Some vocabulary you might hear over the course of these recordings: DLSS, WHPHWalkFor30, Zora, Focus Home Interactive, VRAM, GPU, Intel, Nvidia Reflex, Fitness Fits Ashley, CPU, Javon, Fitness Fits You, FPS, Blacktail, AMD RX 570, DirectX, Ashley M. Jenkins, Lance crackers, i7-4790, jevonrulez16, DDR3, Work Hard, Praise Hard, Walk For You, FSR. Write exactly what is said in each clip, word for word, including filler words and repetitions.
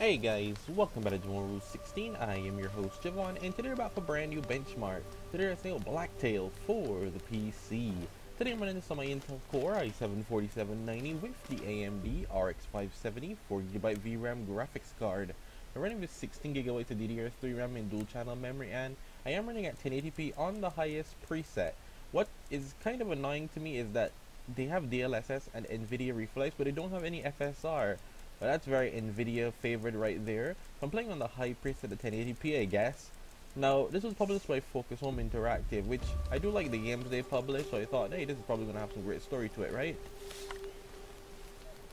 Hey guys, welcome back to jevon rulez sixteen. I am your host Javon, and today we're about to brand new benchmark. Today I'm saying Blacktail for the P C. Today I'm running this on my Intel Core i seven forty-seven ninety with the A M D R X five seventy four gigabyte V RAM graphics card. I'm running with sixteen gigabytes of D D R three RAM and dual channel memory, and I am running at ten eighty p on the highest preset. What is kind of annoying to me is that they have D L S S and Nvidia Reflex, but they don't have any F S R. Well, that's very Nvidia favored right there. I'm playing on the high preset at ten eighty p, I guess. Now, this was published by Focus Home Interactive, which I do like the games they publish, so I thought, hey, this is probably going to have some great story to it, right?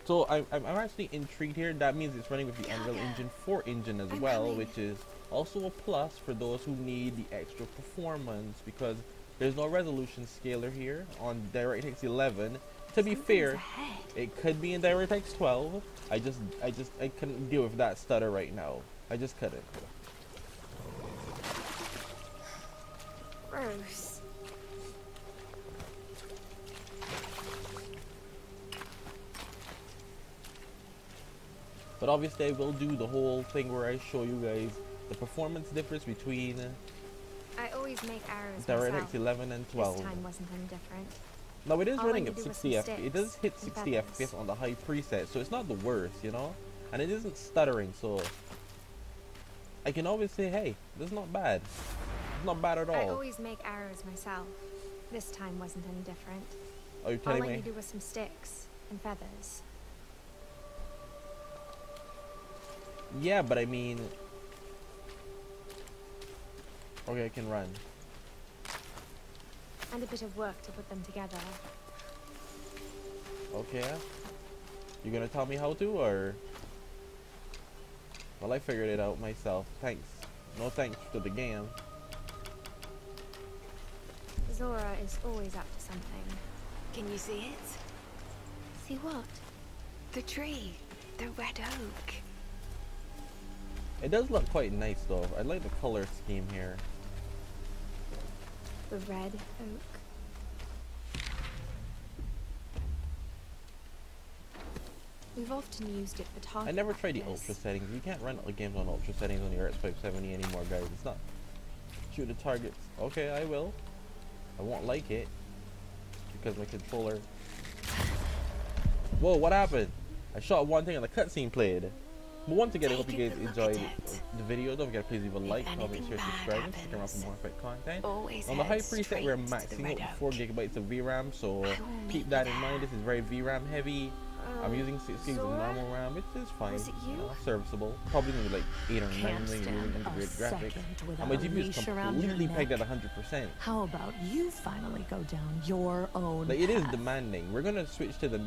So I'm, I'm actually intrigued here. That means it's running with the Unreal Engine four engine as well, which is also a plus for those who need the extra performance, because there's no resolution scaler here on DirectX eleven. To be fair, it could be in DirectX twelve. I just, I just, I couldn't deal with that stutter right now. I just couldn't. Gross. But obviously, I will do the whole thing where I show you guys the performance difference between I always make arrows DirectX eleven and twelve. This time wasn't any different. Now it is All running at sixty F P S. It does hit sixty F P S on the high preset, so it's not the worst, you know? And it isn't stuttering, so I can always say, hey, this is not bad. It's not bad at all. I always make arrows myself. This time wasn't any different. Are you telling me? All I needed was some sticks and feathers. Yeah, but I mean, okay, I can run. And a bit of work to put them together. Okay. You gonna tell me how to, or? Well, I figured it out myself. Thanks. No thanks to the game. Zora is always up to something. Can you see it? See what? The tree. The red oak. It does look quite nice, though. I like the color scheme here. The red oak. We've often used it for target. I never tried the ultra settings. You can't run games on ultra settings on your R X five seventy anymore, guys. It's not shoot the targets. Okay, I will. I won't like it because my controller. Whoa! What happened? I shot one thing and the cutscene played. But once again, I hope you guys enjoyed the video. Don't forget to please leave a like, comment, share, subscribe, stick around for more epic content. On the high preset, we're maxing out four gigabytes of V RAM, so keep that in mind. This is very V RAM heavy. I'm using six gigs of normal RAM, which is fine, you know, serviceable. Probably going to be like eight or nine million integrated graphics. And my G P U is completely pegged at one hundred percent. How about you finally go down your own path? Like, it is demanding. We're going to switch to the...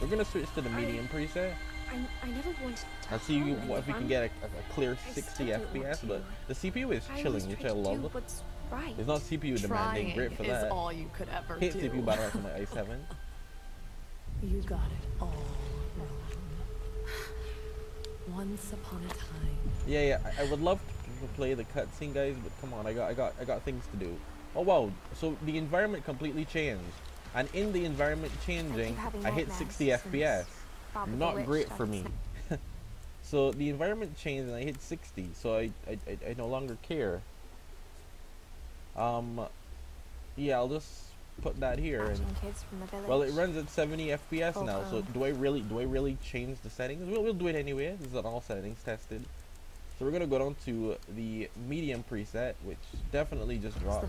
We're going to switch to the medium preset. I, I never wanted to. I'll see what if we can get a, a clear sixty F P S, but the C P U is chilling, which I love. Right. It's not C P U demanding, great for that. All you could ever hate do. C P U battle for my i seven. You got it all wrong. Once upon a time. Yeah, yeah. I, I would love to play the cutscene, guys, but come on, I got, I got, I got things to do. Oh wow! So the environment completely changed, and in the environment changing, I, I hit sixty F P S. Not great for me. So the environment changed and I hit sixty, so I, I, I, I no longer care. Um, yeah, I'll just put that here. And, well, it runs at seventy F P S oh, now, um. so do I really do I really change the settings? We'll, we'll do it anyway. This is on all settings tested. So we're gonna go down to the medium preset, which definitely just dropped.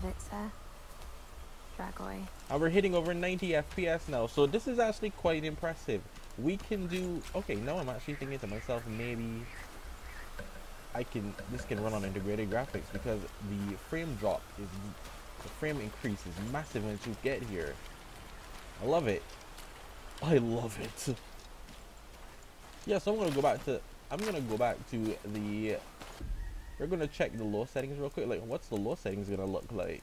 And we're hitting over ninety F P S now, so this is actually quite impressive. We can do okay. Now I'm actually thinking to myself, maybe I can. This can run on integrated graphics because the frame drop is the frame increase is massive once you get here. I love it. I love it. Yeah, so I'm gonna go back to. I'm gonna go back to the. We're gonna check the low settings real quick. Like, what's the low settings gonna look like?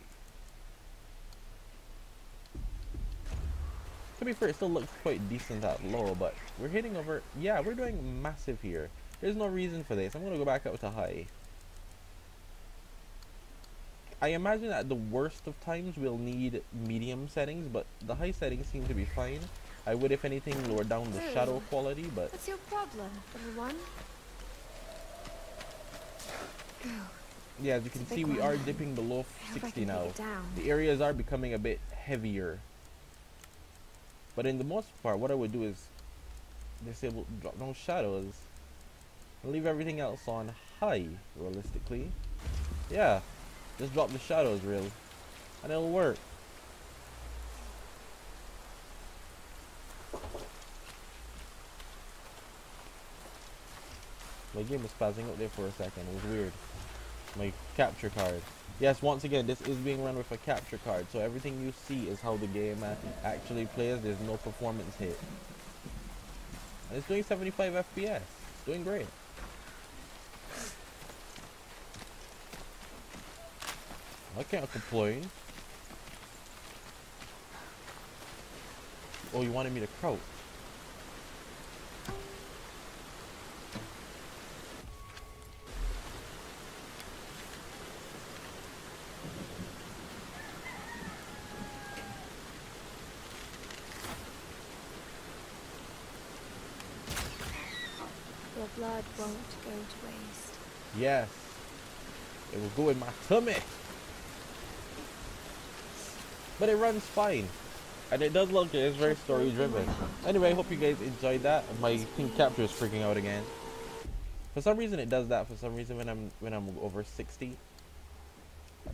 To be fair, it still looks quite decent at low, but we're hitting over... Yeah, we're doing massive here. There's no reason for this. I'm going to go back up to high. I imagine at the worst of times we'll need medium settings, but the high settings seem to be fine. I would, if anything, lower down the shadow quality, but... What's your problem, little one? Yeah, as you can see, we are dipping below sixty now. The areas are becoming a bit heavier. But in the most part, what I would do is disable drop down shadows and leave everything else on high, realistically. Yeah, just drop the shadows real, and it'll work. My game was passing out there for a second. It was weird. My capture card. Yes, once again, this is being run with a capture card, so everything you see is how the game actually plays. There's no performance hit. And it's doing seventy-five F P S. It's doing great. I can't complain. Oh, you wanted me to crouch. Blood won't go to waste. Yes, it will go in my tummy, but it runs fine, and it does look, it's very story driven. Anyway, I hope you guys enjoyed that. My team capture is freaking out again. For some reason, it does that. For some reason, when I'm when I'm over sixty,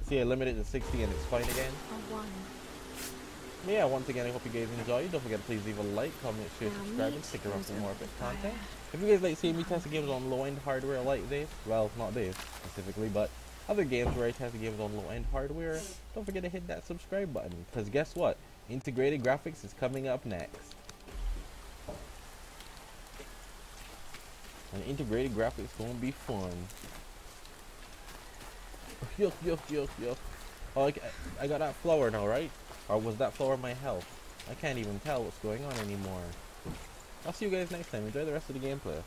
see, I limited to sixty, and it's fine again. Yeah, once again, I hope you guys enjoyed. Don't forget to please leave a like, comment, share, subscribe, and stick around for more epic content. If you guys like seeing me test games on low-end hardware like this, well, not this specifically, but other games where I test games on low-end hardware, don't forget to hit that subscribe button, because guess what? Integrated graphics is coming up next. And integrated graphics gonna be fun. Yuck, yuck, yuck, yuck. Oh, I, I got that flower now, right? Or was that flower my health? I can't even tell what's going on anymore. I'll see you guys next time. Enjoy the rest of the gameplay.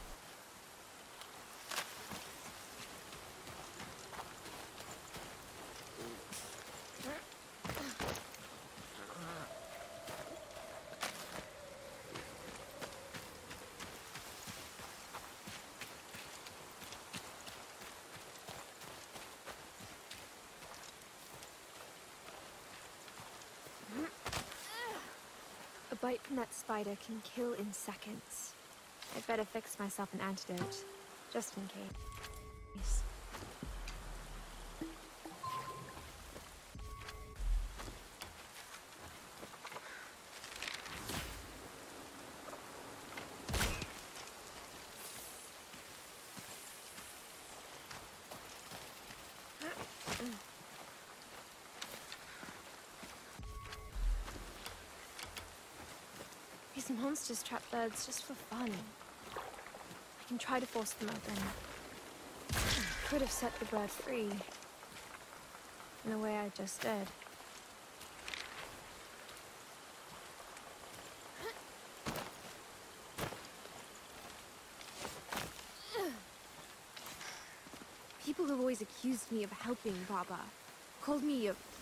A bite from that spider can kill in seconds. I'd better fix myself an antidote, just in case. These monsters trap birds just for fun. I can try to force them open. I could have set the bird free. In the way I just did. People have always accused me of helping Baba. Called me a